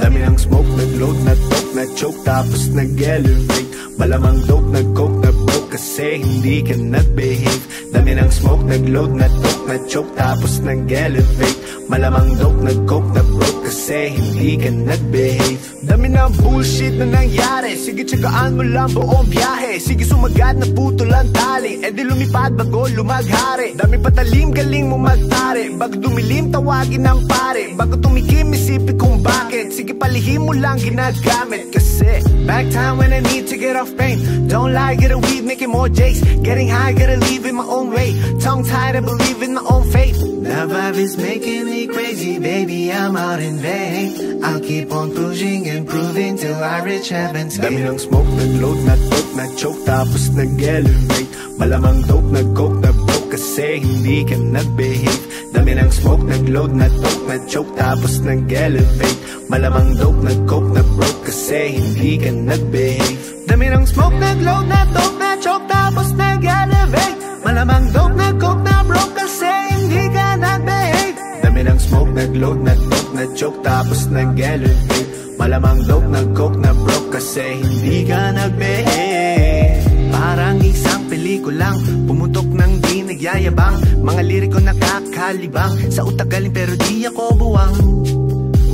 Dami ng smoke, nag-load, na-top, na-choke, tapos nag-elevate. Malamang dope, nag-coke, na-broke, kasi hindi ka nag-behave. Dami ng smoke, nag-load, na-top, na-choke, tapos nag-elevate. Malamang dope, nag-coke, na-broke, kasi hindi ka nag-behave. Dami ng bullshit na nangyari, sige tsagaan mo lang buong biyahe. Sige sumagat na putol ang tali, eh di lumipad bago lumaghari. Dami patalim, galing mo magtari, bago dumilim, tawagin ang pare. Bago tumikim, isipin kung bakit, sige palihim mo lang ginagamit. Kasi back time when I need to get off pain. Don't lie, get a weed, making more J's. Getting high, gotta leave in my own way. Tongue-tied, I believe in my own faith. That vibe is making me crazy, baby, I'm out in vain. I'll keep on pushing and proving till I reach heaven's gate. Dami ng smoke, nag-load, nag-dope, nag-choke, tapos nag-elevate. Malamang dope, nag-coke, nag-broke, kasi hindi ka nag-behave. Dami ng smoke, nag-load, nag-dope, nag-choke, tapos nag-elevate. Malamang dope, nag-coke, nag-broke, kasi hindi ka nag-behave. Dami ng smoke, nag-load, nag-dope, nag-choke, tapos nag-elevate. Malamang dope, nag-coke, nag-broke, kasi hindi ka nag-behave. Dami ng smoke, nag-load, nag-dope, nag-choke, tapos nag-elevate. Malamang dope, nag-coke, na-broke, kasi hindi ka nag-behave. Parang isang pelikulang pumutok ng di nagyayabang. Mga liriko nakakalibang, sa utak galing pero di ako buwang.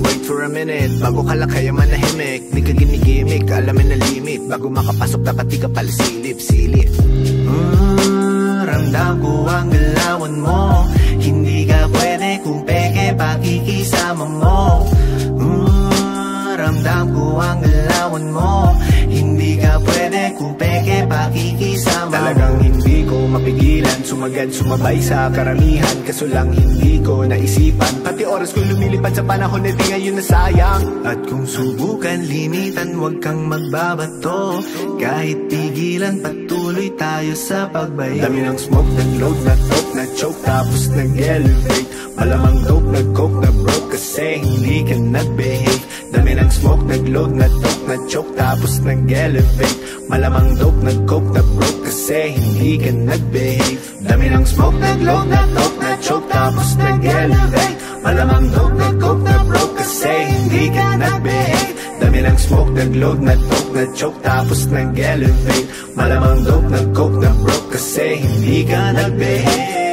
Wait for a minute, bago ka lakay ang manahimik. Di ka ginigimik, alamin na limit. Bago makapasok dapat di ka pala silip-silip. Ramdam ko ang galawan mo, hindi ka pwede kung peke pakikisama mo. Ramdam ko ang galawan mo, hindi ka pwede kung peke pakikisama. Talagang hindi ko mapigilan, sumagad sumabay sa karamihan. Kaso lang hindi ko naisipan, pati oras ko lumilipad sa panahon na di ngayon nasayang. At kung subukan, limitan, huwag kang magbabato. Kahit pigilan, patuloy tayo sa pagbayo. Dami ng smoke, nag-load, nag-dope, nag-choke, tapos nag-elevate. Malamang dope, nag-coke, na-broke, kasi hindi ka nag-behave. Dami ng smoke, nag-load, nag-dope, nag-choke, tapos nag-elevate. Malamang dope, nag-coke, na-broke, kasi hindi ka nag-behave. Dami ng smoke, nag-load, nag-dope, nag-choke, tapos nag-elevate. Malamang dope, nag-coke, na-broke, kasi hindi ka nag-behave. Dami ng smoke, nag-load, nag-dope, nag-choke, tapos nag-elevate. Malamang dope, nag-coke, na-broke, kasi hindi ka nag-behave.